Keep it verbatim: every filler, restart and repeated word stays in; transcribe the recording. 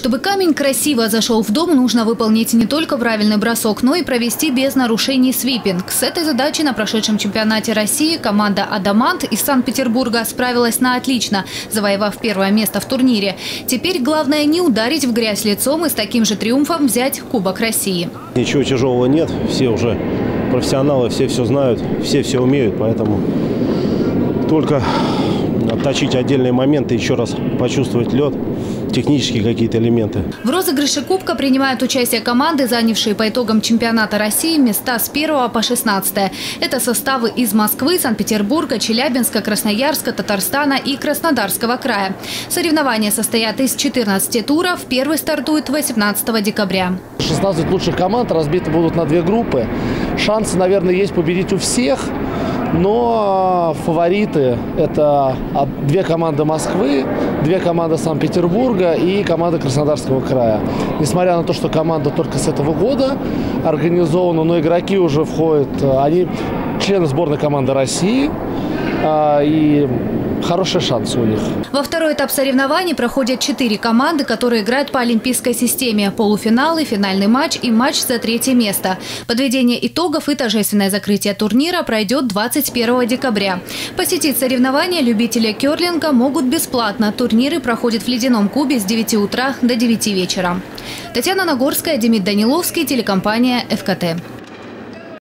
Чтобы камень красиво зашел в дом, нужно выполнить не только правильный бросок, но и провести без нарушений свипинг. С этой задачей на прошедшем чемпионате России команда «Адамант» из Санкт-Петербурга справилась на отлично, завоевав первое место в турнире. Теперь главное не ударить в грязь лицом и с таким же триумфом взять Кубок России. Ничего тяжелого нет, все уже профессионалы, все все знают, все все умеют, поэтому только отточить отдельные моменты, еще раз почувствовать лед, технические какие-то элементы. В розыгрыше Кубка принимают участие команды, занявшие по итогам чемпионата России места с первого по шестнадцатое. Это составы из Москвы, Санкт-Петербурга, Челябинска, Красноярска, Татарстана и Краснодарского края. Соревнования состоят из четырнадцати туров. Первый стартует восемнадцатого декабря. шестнадцать лучших команд разбиты будут на две группы. Шансы, наверное, есть победить у всех. Но фавориты – это две команды Москвы, две команды Санкт-Петербурга и команда Краснодарского края. Несмотря на то, что команда только с этого года организована, но игроки уже входят, они члены сборной команды России, и хорошие шансы у них. Во второй этап соревнований проходят четыре команды, которые играют по олимпийской системе. Полуфиналы, финальный матч и матч за третье место. Подведение итогов и торжественное закрытие турнира пройдет двадцать первого декабря. Посетить соревнования любители кёрлинга могут бесплатно. Турниры проходят в ледяном кубе с девяти утра до девяти вечера. Татьяна Нагорская, Демид Даниловский, телекомпания «ФКТ».